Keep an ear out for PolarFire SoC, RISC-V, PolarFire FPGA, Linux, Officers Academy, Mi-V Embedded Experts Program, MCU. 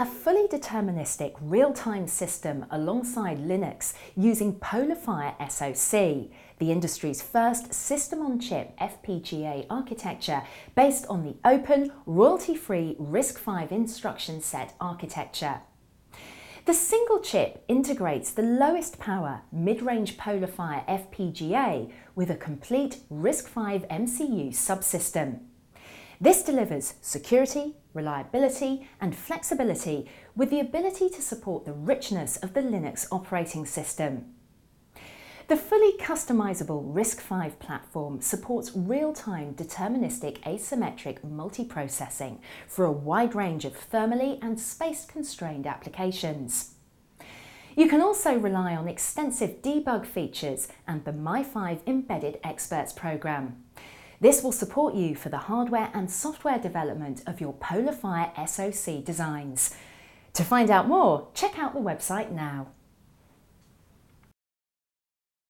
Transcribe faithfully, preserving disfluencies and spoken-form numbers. a fully deterministic real-time system alongside Linux using PolarFire S O C, the industry's first system-on-chip F P G A architecture based on the open, royalty-free RISC-V instruction set architecture. The single chip integrates the lowest power mid-range PolarFire F P G A with a complete RISC-V M C U subsystem. This delivers security, reliability, and flexibility with the ability to support the richness of the Linux operating system. The fully customizable RISC-V platform supports real-time deterministic asymmetric multiprocessing for a wide range of thermally and space-constrained applications. You can also rely on extensive debug features and the Mi-V Embedded Experts Program. This will support you for the hardware and software development of your PolarFire S O C designs. To find out more, check out the website now.